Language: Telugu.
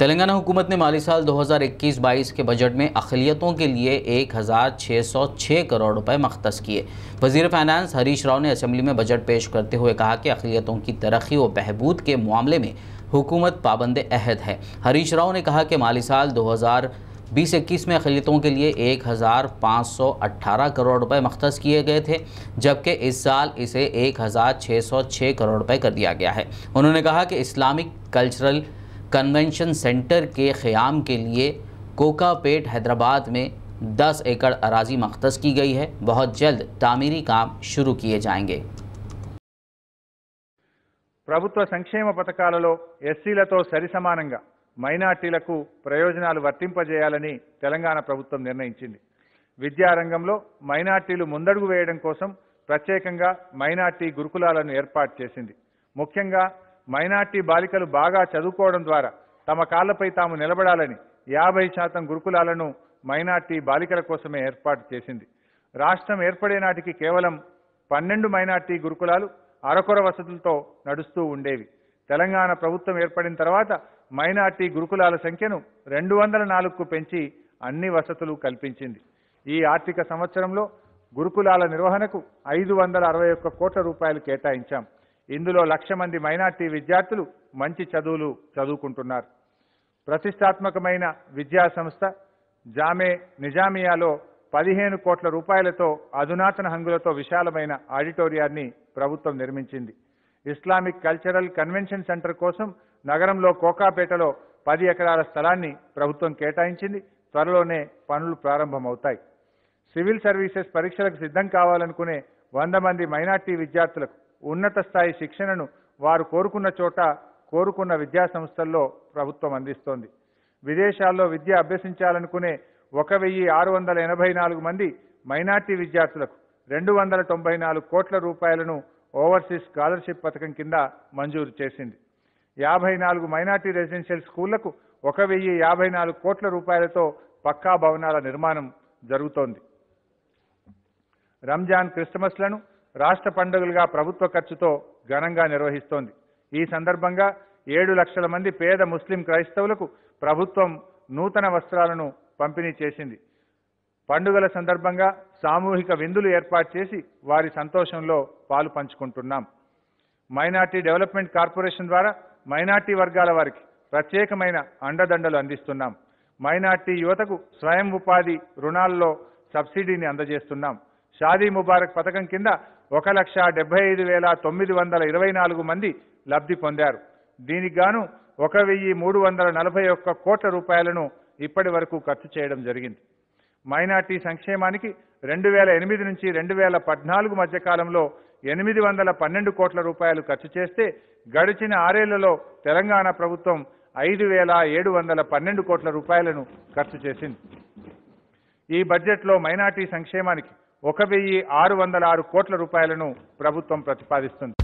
तेलंगाना हुकूमत ने माली साल 2021-22 के बजट में अखिलियतों के लिए 1606 करोड़ रुपए मख्तस किए। वजीर फाइनेंस हरीश राव ने असेंबली में बजट पेश करते हुए कहा कि अखिलियतों की तरक्की व बहबूद के मामले में हुकूमत पाबंद अहद है। हरीश राव ने कहा कि माली साल 2020-21 में अखिलियतों के लिए 1518 करोड़ रुपए मख्तस किए गए थे, जबकि इस साल इसे 1606 करोड़ रुपए कर दिया गया है। उन्होंने कहा कि इस्लामिक कल्चरल कन्वेंशन सेंटर के क़याम के लिए कोकापेट हैदराबाद में 10 एकड़ अराजी मख्तस की गई है। बहुत जल्द तामीरी काम शुरू किए जाएंगे। ప్రభుత్వ సంక్షేమ పథకాలలో ఎస్సీలతో సరిసమానంగా మైనారిటీలకు ప్రయోజనాలు వర్తింపజేయాలని తెలంగాణ ప్రభుత్వం నిర్ణయించింది। విద్యా రంగంలో మైనారిటీలు ముందడుగు వేయడం కోసం ప్రత్యేకంగా మైనారిటీ గురుకులాలను ఏర్పాటు చేసింది। ముఖ్యంగా మైనారిటీ బాలికలు బాగా చదువుకోవడం ద్వారా తమ కాళ్ళపై తాము నిలబడాలని 50% గురుకులాలను మైనారిటీ బాలికల కోసమే ఏర్పాటు చేసింది। రాష్ట్రం ఏర్పడే నాటికి కేవలం 12 మైనారిటీ గురుకులాలు అరకొర వసతులతో నడుస్తూ ఉండేవి। తెలంగాణ ప్రభుత్వం ఏర్పడిన తర్వాత మైనారిటీ గురుకులాల సంఖ్యను 204కు పెంచి అన్ని వసతులు కల్పించింది। ఈ ఆర్థిక సంవత్సరంలో గురుకులాల నిర్వహణకు 561 కోట్ల రూపాయలు కేటాయించాం। ఇందులో 1,00,000 మంది మైనారిటీ విద్యార్థులు మంచి చదువులు చదువుకుంటున్నారు। ప్రతిష్టాత్మకమైన విద్యా సంస్థ జామే నిజామియాలో 15 కోట్ల రూపాయలతో అధునాతన హంగులతో విశాలమైన ఆడిటోరియాన్ని ప్రభుత్వం నిర్మించింది। ఇస్లామిక్ కల్చరల్ కన్వెన్షన్ సెంటర్ కోసం నగరంలో కోకాపేటలో 10 ఎకరాల స్థలాన్ని ప్రభుత్వం కేటాయించింది। త్వరలోనే పనులు ప్రారంభమవుతాయి। సివిల్ సర్వీసెస్ పరీక్షలకు సిద్ధం కావాలనుకునే 100 మంది మైనారిటీ విద్యార్థులకు ఉన్నత స్థాయి శిక్షణను వారు కోరుకున్న చోట కోరుకున్న విద్యా సంస్థల్లో ప్రభుత్వం అందిస్తోంది। విదేశాల్లో విద్య అభ్యసించాలనుకునే 1684 మంది మైనారిటీ విద్యార్థులకు 294 కోట్ల రూపాయలను ఓవర్సీస్ స్కాలర్షిప్ పథకం కింద మంజూరు చేసింది। 54 మైనారిటీ రెసిడెన్షియల్ స్కూళ్లకు 1054 కోట్ల రూపాయలతో పక్కా భవనాల నిర్మాణం జరుగుతోంది। రంజాన్, క్రిస్మస్లను రాష్ట్ర పండుగలుగా ప్రభుత్వ ఖర్చుతో ఘనంగా నిర్వహిస్తోంది। ఈ సందర్భంగా 7 లక్షల మంది పేద ముస్లిం క్రైస్తవులకు ప్రభుత్వం నూతన వస్త్రాలను పంపిణీ చేసింది। పండుగల సందర్భంగా సామూహిక విందులు ఏర్పాటు చేసి వారి సంతోషంలో పాలు పంచుకుంటున్నాం। మైనారిటీ డెవలప్మెంట్ కార్పొరేషన్ ద్వారా మైనారిటీ వర్గాల వారికి ప్రత్యేకమైన అండదండలు అందిస్తున్నాం। మైనారిటీ యువతకు స్వయం ఉపాధి రుణాల్లో సబ్సిడీని అందజేస్తున్నాం। షాదీ ముబారక్ పథకం కింద 1,75,924 మంది లబ్ధి పొందారు। దీనికి గాను 1,341 కోట్ల రూపాయలను ఇప్పటి వరకు ఖర్చు చేయడం జరిగింది। మైనారిటీ సంక్షేమానికి 2008 నుంచి 2014 మధ్య కాలంలో 812 కోట్ల రూపాయలు ఖర్చు చేస్తే గడిచిన 6 ఏళ్లలో తెలంగాణ ప్రభుత్వం 5,712 కోట్ల రూపాయలను ఖర్చు చేసింది। ఈ బడ్జెట్లో మైనారిటీ సంక్షేమానికి 1,606 కోట్ల రూపాయలను ప్రభుత్వం ప్రతిపాదిస్తుంది।